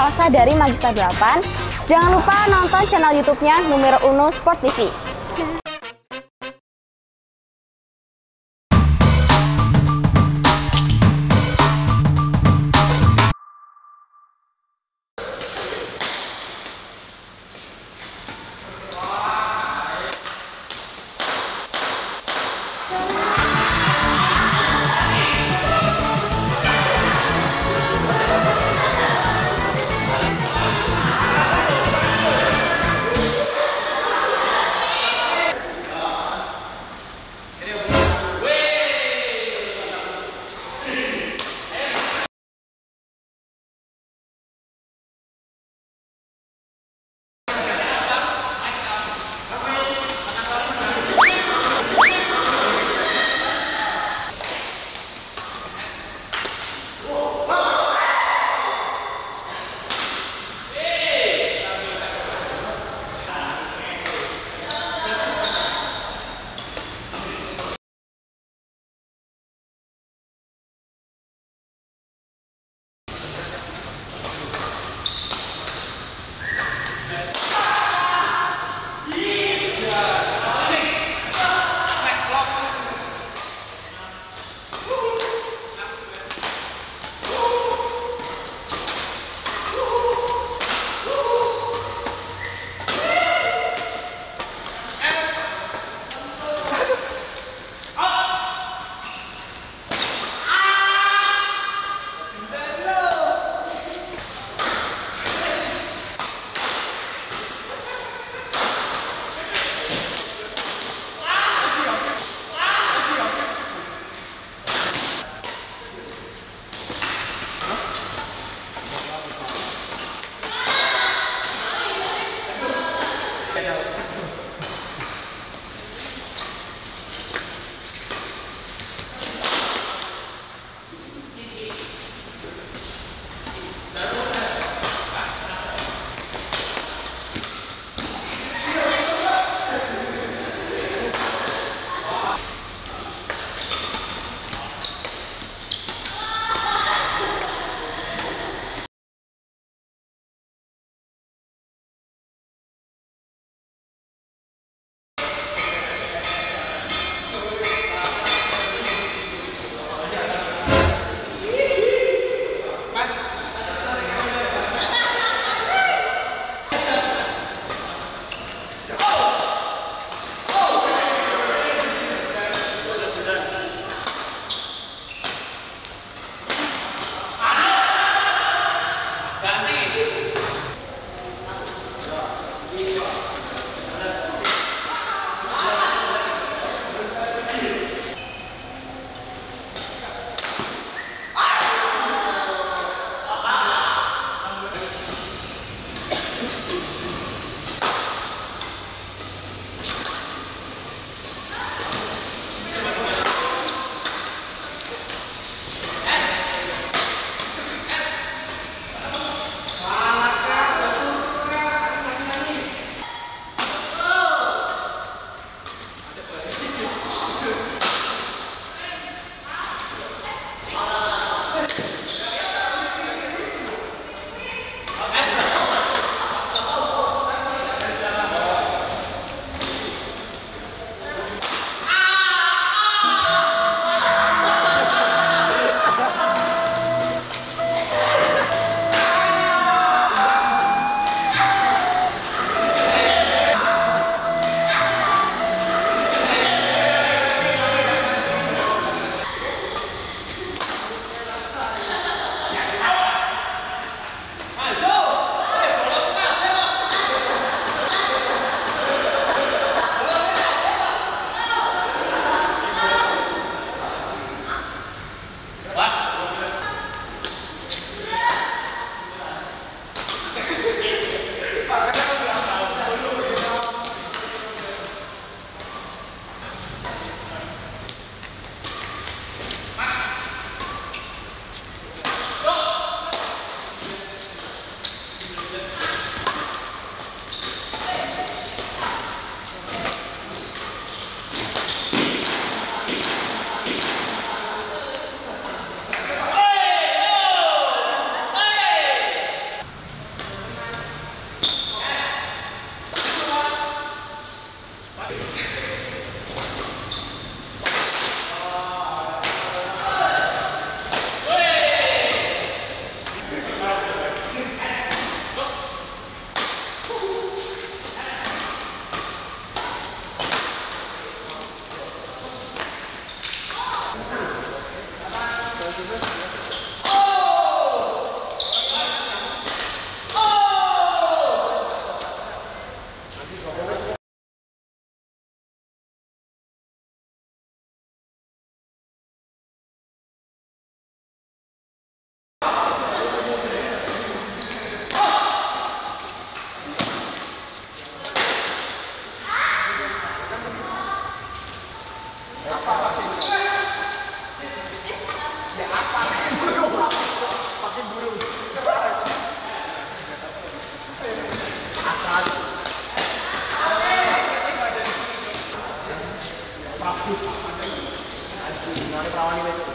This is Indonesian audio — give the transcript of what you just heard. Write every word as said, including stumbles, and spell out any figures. Salsa dari Magista delapan. Jangan lupa nonton channel YouTube-nya Numero Uno Sport T V. Terima kasih.